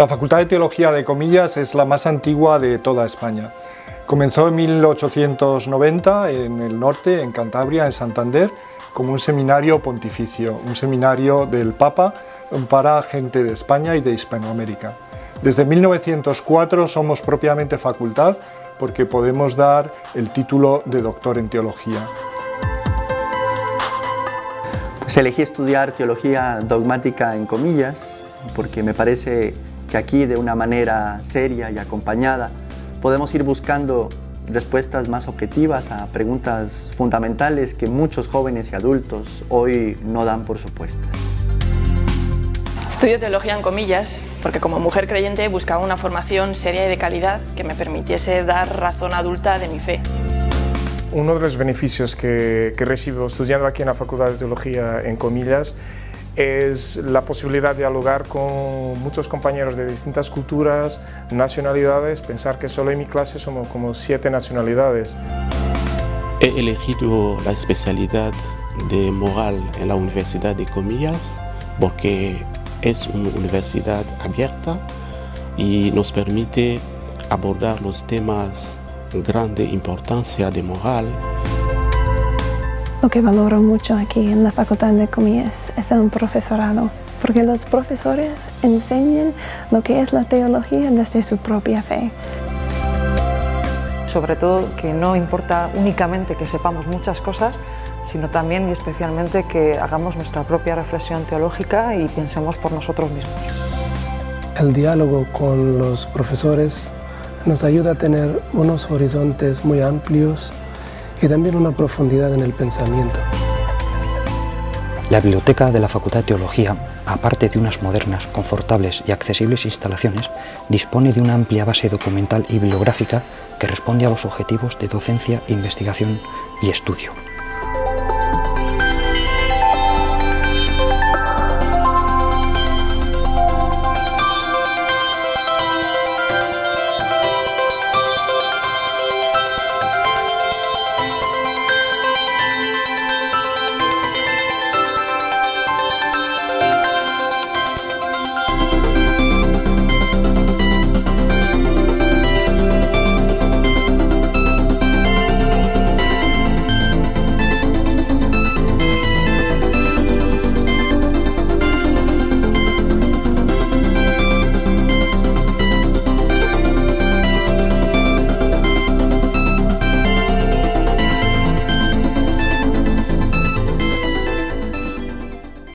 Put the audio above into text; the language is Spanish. La Facultad de Teología de Comillas es la más antigua de toda España. Comenzó en 1890 en el norte, en Cantabria, en Santander, como un seminario pontificio, un seminario del Papa para gente de España y de Hispanoamérica. Desde 1904 somos propiamente facultad porque podemos dar el título de doctor en teología. Pues elegí estudiar teología dogmática en Comillas porque me parece que aquí de una manera seria y acompañada podemos ir buscando respuestas más objetivas a preguntas fundamentales que muchos jóvenes y adultos hoy no dan por supuestas. Estudio teología en Comillas porque como mujer creyente buscaba una formación seria y de calidad que me permitiese dar razón adulta de mi fe. Uno de los beneficios que recibo estudiando aquí en la Facultad de Teología en Comillas es la posibilidad de dialogar con muchos compañeros de distintas culturas, nacionalidades. Pensar que solo en mi clase somos como 7 nacionalidades. He elegido la especialidad de moral en la Universidad de Comillas porque es una universidad abierta y nos permite abordar los temas de grande importancia de moral. Lo que valoro mucho aquí en la Facultad de Comillas es el profesorado, porque los profesores enseñan lo que es la teología desde su propia fe. Sobre todo que no importa únicamente que sepamos muchas cosas, sino también y especialmente que hagamos nuestra propia reflexión teológica y pensemos por nosotros mismos. El diálogo con los profesores nos ayuda a tener unos horizontes muy amplios y también una profundidad en el pensamiento. La biblioteca de la Facultad de Teología, aparte de unas modernas, confortables y accesibles instalaciones, dispone de una amplia base documental y bibliográfica que responde a los objetivos de docencia, investigación y estudio.